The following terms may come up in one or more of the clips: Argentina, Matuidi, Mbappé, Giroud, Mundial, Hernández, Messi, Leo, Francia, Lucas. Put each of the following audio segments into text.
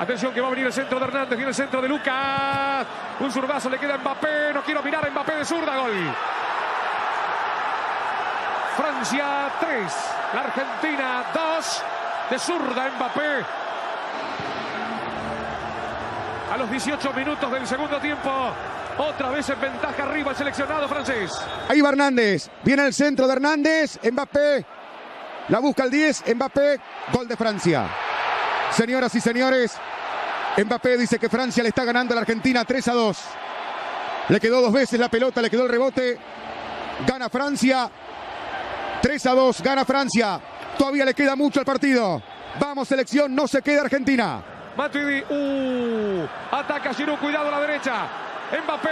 Atención que va a venir el centro de Hernández. Viene el centro de Lucas. Un zurdazo le queda a Mbappé. No quiero mirar a Mbappé de zurda. Gol. Francia 3. La Argentina 2. De zurda Mbappé. A los 18 minutos del segundo tiempo. Otra vez en ventaja arriba el seleccionado francés. Ahí va Hernández. Viene el centro de Hernández. Mbappé. La busca el 10. Mbappé. Gol de Francia. Señoras y señores. Mbappé dice que Francia le está ganando a la Argentina 3-2. Le quedó dos veces la pelota. Le quedó el rebote. Gana Francia. 3-2. Gana Francia. Todavía le queda mucho al partido. Vamos selección. No se queda Argentina. Matuidi. Ataca Giroud. Cuidado a la derecha. Mbappé.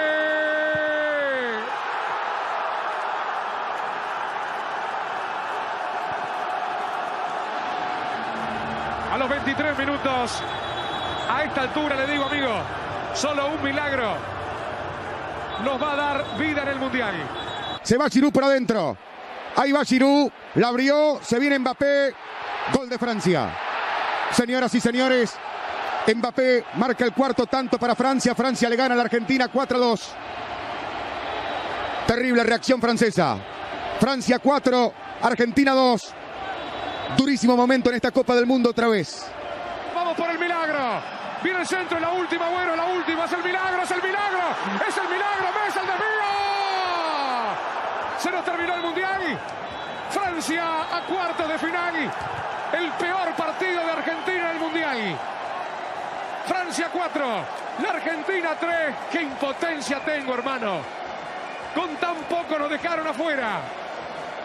A los 23 minutos, a esta altura le digo, amigo, solo un milagro nos va a dar vida en el Mundial. Se va Giroud por adentro. Ahí va Giroud, la abrió, se viene Mbappé. Gol de Francia. Señoras y señores, Mbappé marca el cuarto tanto para Francia. Francia le gana a la Argentina 4-2. Terrible reacción francesa. Francia 4, Argentina 2. Durísimo momento en esta Copa del Mundo otra vez. Vamos por el milagro. Viene el centro, la última, bueno, la última. Es el milagro, es el milagro. Es el milagro, Messi, el desvío. Se nos terminó el Mundial. Francia a cuartos de final. El peor partido de Argentina en el Mundial. Francia 4, la Argentina 3. ¡Qué impotencia tengo, hermano! Con tan poco nos dejaron afuera.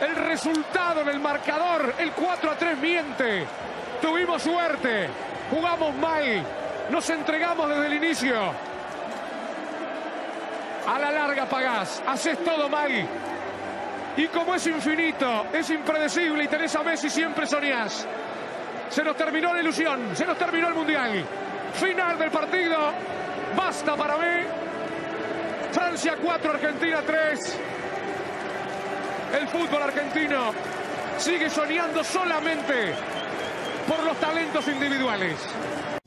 El resultado en el marcador, el 4-3 miente. Tuvimos suerte, jugamos mal, nos entregamos desde el inicio. A la larga pagás, haces todo mal. Y como es infinito, es impredecible y tenés a Messi, siempre soñás. Se nos terminó la ilusión, se nos terminó el Mundial. Final del partido, basta para mí. Francia 4, Argentina 3. El fútbol argentino sigue soñando solamente por los talentos individuales.